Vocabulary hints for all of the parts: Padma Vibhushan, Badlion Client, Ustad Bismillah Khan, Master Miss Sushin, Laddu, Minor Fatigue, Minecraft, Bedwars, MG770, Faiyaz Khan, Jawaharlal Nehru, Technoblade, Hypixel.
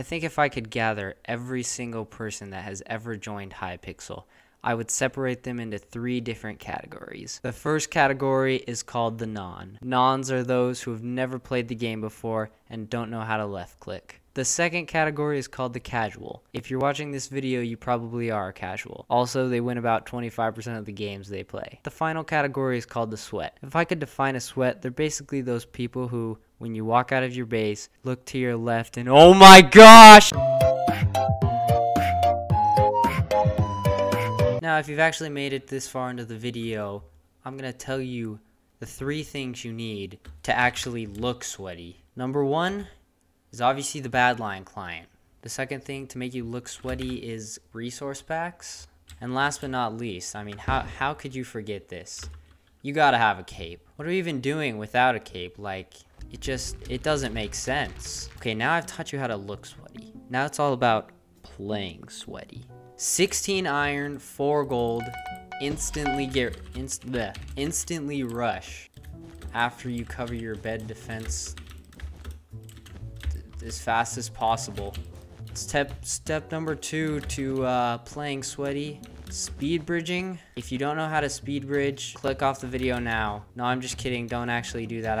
I think if I could gather every single person that has ever joined Hypixel, I would separate them into three different categories. The first category is called the non. Nons are those who have never played the game before and don't know how to left click. The second category is called the casual. If you're watching this video, you probably are a casual. Also, they win about 25% of the games they play. The final category is called the sweat. If I could define a sweat, they're basically those people who, when you walk out of your base, look to your left and oh my gosh! Now, if you've actually made it this far into the video, I'm gonna tell you the three things you need to actually look sweaty. Number one is obviously the Badlion Client. The second thing to make you look sweaty is resource packs. And last but not least, I mean, how could you forget this? You gotta have a cape. What are we even doing without a cape? Like, it doesn't make sense. Okay, now I've taught you how to look sweaty. Now it's all about playing sweaty. 16 iron, 4 gold, instantly rush after you cover your bed defense as fast as possible. Step number 2 to playing sweaty, speed bridging. If you don't know how to speed bridge, click off the video now. No, I'm just kidding, don't actually do that.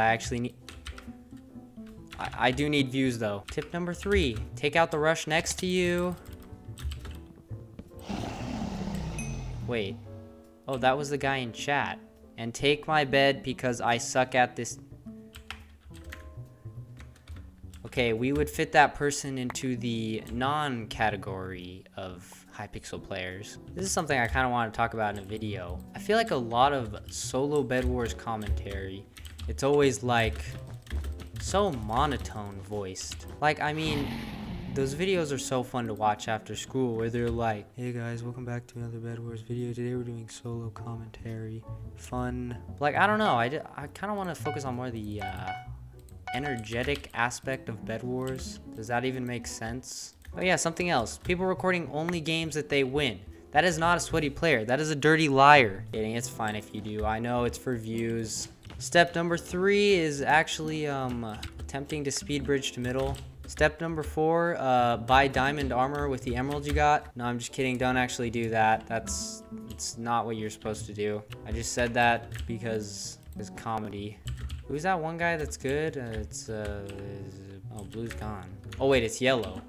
I do need views though. Tip number 3, take out the rush next to you. Wait, oh, that was the guy in chat. And take my bed because I suck at this. Okay, we would fit that person into the non-category of Hypixel players. This is something I kind of want to talk about in a video. I feel like a lot of solo Bedwars commentary, it's always like so monotone voiced. Like, I mean, those videos are so fun to watch after school where they're like, hey guys, welcome back to another Bedwars video. Today we're doing solo commentary. Fun. Like, I don't know. I kind of want to focus on more the energetic aspect of Bedwars. Does that even make sense? Oh yeah, something else. People recording only games that they win. That is not a sweaty player. That is a dirty liar. It's fine if you do. I know it's for views. Step number 3 is actually attempting to speed bridge to middle. Step number 4, buy diamond armor with the emerald you got. No, I'm just kidding, don't actually do that. It's not what you're supposed to do. I just said that because it's comedy. Who's that one guy that's good? Oh, blue's gone. Oh wait, it's yellow.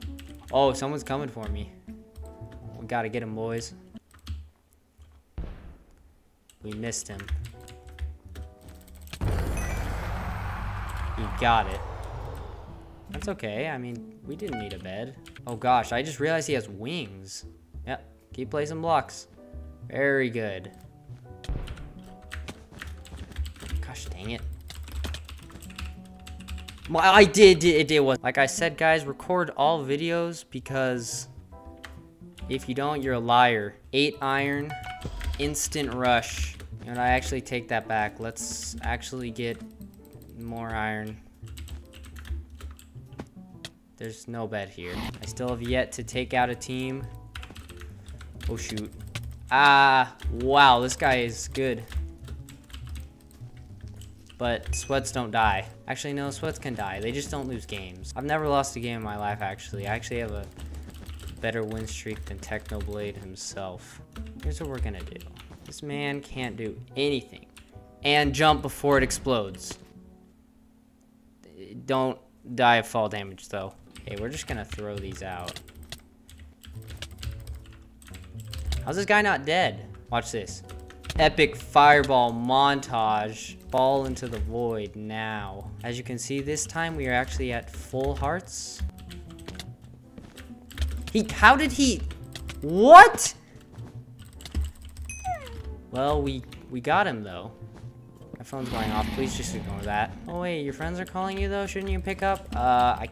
Oh, someone's coming for me. We gotta get him, boys. We missed him. He got it. That's okay, I mean, we didn't need a bed. Oh gosh, I just realized he has wings. Yep, keep placing blocks. Very good. Gosh dang it. Like I said, guys, record all videos because if you don't, you're a liar. 8 iron, instant rush. And I actually take that back. Let's actually get more iron. There's no bed here. I still have yet to take out a team. Oh, shoot. Ah, wow, this guy is good. But sweats don't die. Actually, no, sweats can die. They just don't lose games. I've never lost a game in my life, actually. I actually have a better win streak than Technoblade himself. Here's what we're gonna do. This man can't do anything. And jump before it explodes. Don't die of fall damage, though. Okay, we're just gonna throw these out. How's this guy not dead? Watch this. Epic fireball montage. Fall into the void now. As you can see, this time we are actually at full hearts. How did he? What? Well, we got him, though. My phone's going off. Please just ignore that. Oh wait, your friends are calling you though. Shouldn't you pick up? I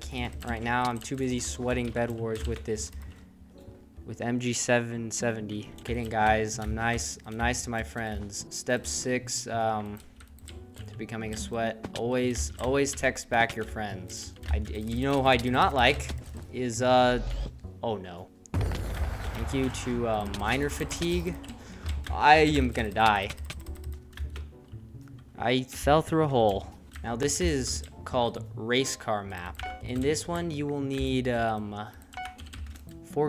can't right now. I'm too busy sweating Bedwars with MG770. Kidding, guys. I'm nice. I'm nice to my friends. Step 6, to becoming a sweat. Always text back your friends. You know who I do not like is oh no. Thank you to Minor Fatigue. I am gonna die. I fell through a hole. Now this is called Race Car Map. In this one, you will need 4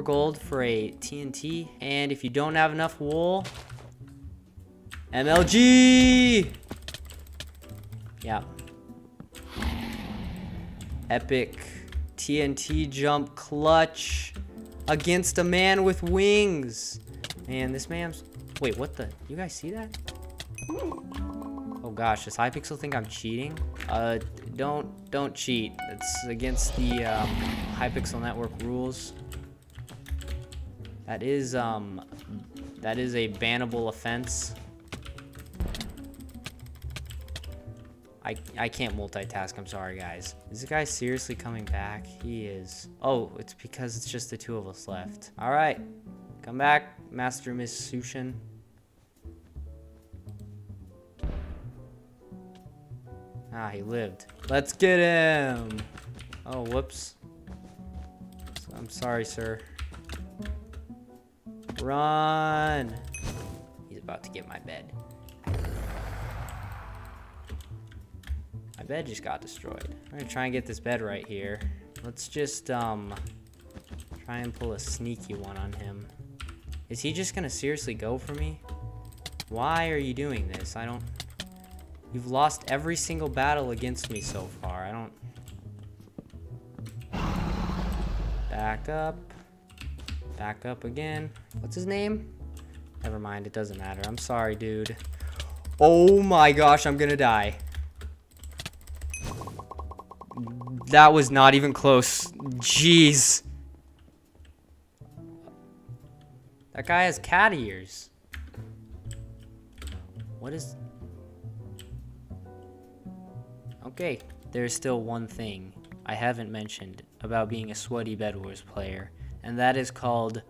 gold for a TNT, and if you don't have enough wool, MLG! Yeah. Epic TNT jump clutch against a man with wings. Man, this man's... Wait, what the... You guys see that? Oh gosh, does Hypixel think I'm cheating? Don't cheat. It's against the Hypixel network rules. That is a bannable offense. I can't multitask, I'm sorry guys. Is this guy seriously coming back? He is. Oh, it's because it's just the 2 of us left. Alright, come back, Master Miss Sushin. Ah, he lived. Let's get him! Oh, whoops. I'm sorry, sir. Run! He's about to get my bed. My bed just got destroyed. I'm gonna try and get this bed right here. Let's just try and pull a sneaky one on him. Is he just gonna seriously go for me? Why are you doing this? I don't... You've lost every single battle against me so far. I don't... Back up. Back up again. What's his name? Never mind, it doesn't matter. I'm sorry, dude. Oh my gosh, I'm gonna die. That was not even close. Jeez. That guy has cat ears. What is... Okay. There's still one thing I haven't mentioned about being a sweaty Bedwars player, and that is called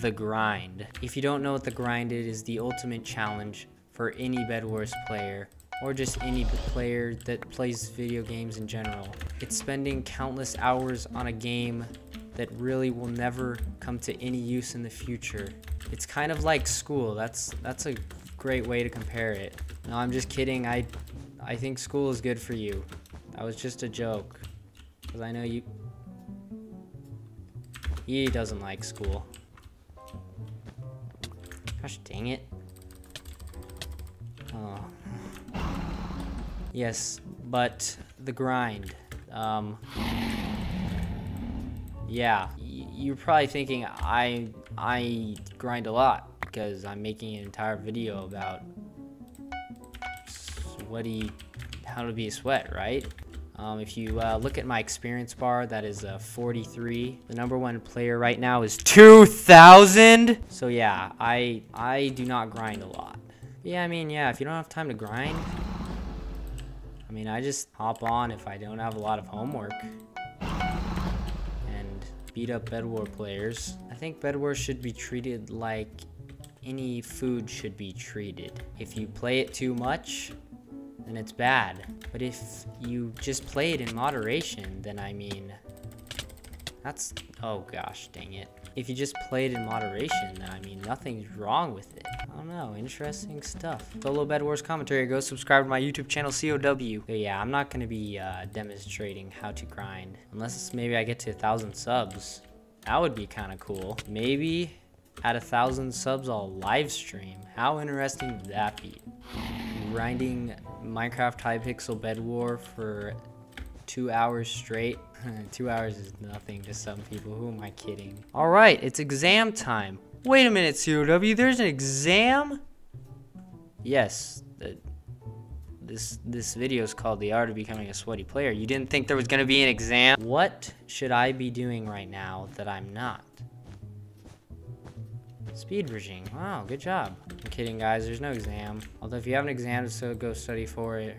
the grind. If you don't know what the grind is the ultimate challenge for any Bedwars player, or just any player that plays video games in general. It's spending countless hours on a game that really will never come to any use in the future. It's kind of like school. That's a great way to compare it. No, I'm just kidding. I think school is good for you. That was just a joke. Because I know you... He doesn't like school. Gosh dang it. Oh... Yes, but the grind. Yeah, you're probably thinking I grind a lot because I'm making an entire video about sweaty, how to be a sweat, right? If you look at my experience bar, that is 43. The #1 player right now is 2,000. So yeah, I do not grind a lot. Yeah, I mean, yeah, if you don't have time to grind. I mean, I just hop on if I don't have a lot of homework and beat up Bedwars players. I think Bedwars should be treated like any food should be treated. If you play it too much, then it's bad. But if you just play it in moderation, then I mean, that's, oh gosh, dang it. If you just play it in moderation, then I mean, nothing's wrong with it. I don't know, interesting stuff. Solo Bedwars commentary, go subscribe to my YouTube channel, COW. But yeah, I'm not gonna be demonstrating how to grind. Unless maybe I get to 1,000 subs. That would be kinda cool. Maybe at 1,000 subs I'll live stream. How interesting would that be? Grinding Minecraft Hypixel Bedwars for 2 hours straight. 2 hours is nothing to some people. Who am I kidding? All right, it's exam time. Wait a minute, COW, there's an exam? Yes, this video is called The Art of Becoming a Sweaty Player. You didn't think there was gonna be an exam? What should I be doing right now that I'm not? Speed regime, wow, good job. I'm kidding, guys, there's no exam. Although if you have an exam, so go study for it.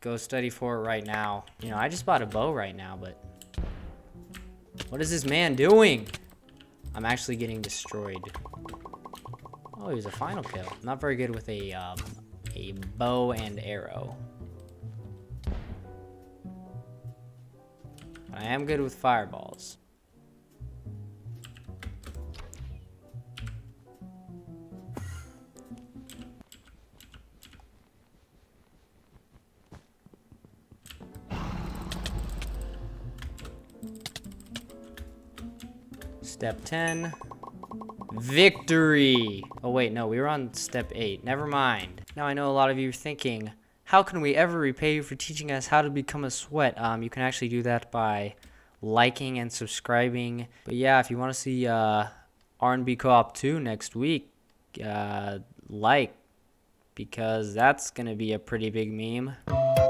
Go study for it right now. You know, I just bought a bow right now, but... What is this man doing? I'm actually getting destroyed. Oh, he was a final kill. Not very good with a bow and arrow. But I am good with fireballs. Step 10. Victory! Oh wait, no, we were on step 8. Never mind. Now I know a lot of you are thinking, how can we ever repay you for teaching us how to become a sweat? You can actually do that by liking and subscribing. But yeah, if you want to see R&B Co-op 2 next week, like, because that's gonna be a pretty big meme.